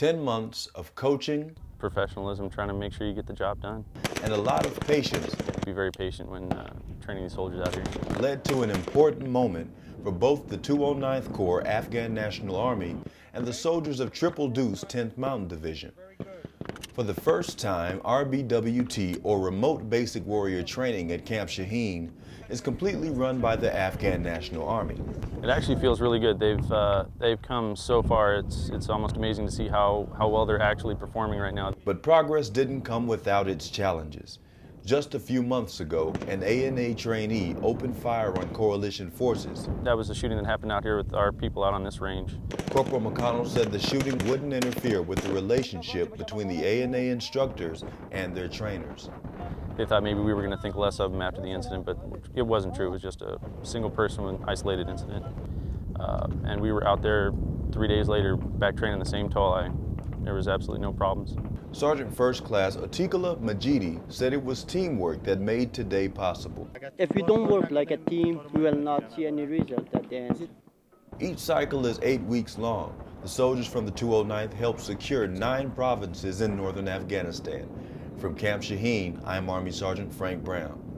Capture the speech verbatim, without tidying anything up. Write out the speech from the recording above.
ten months of coaching. Professionalism, trying to make sure you get the job done. And a lot of patience. Be very patient when uh, training these soldiers out here. Led to an important moment for both the two oh ninth Corps, Afghan National Army, and the soldiers of Triple Deuce tenth Mountain Division. For the first time, R B W T, or Remote Basic Warrior Training at Camp Shaheen, is completely run by the Afghan National Army. It actually feels really good. They've, uh, they've come so far, it's, it's almost amazing to see how, how well they're actually performing right now. But progress didn't come without its challenges. Just a few months ago, an A N A trainee opened fire on coalition forces. That was the shooting that happened out here with our people out on this range. Corporal McConnell said the shooting wouldn't interfere with the relationship between the A N A instructors and their trainers. They thought maybe we were going to think less of them after the incident, but it wasn't true. It was just a single person with an isolated incident. Uh, and we were out there three days later back training the same tall eye. There was absolutely no problems. Sergeant First Class Atiqullah Majidi said it was teamwork that made today possible. If we don't work like a team, we will not see any result at the end. Each cycle is eight weeks long. The soldiers from the two oh ninth helped secure nine provinces in northern Afghanistan. From Camp Shaheen, I'm Army Sergeant Frank Brown.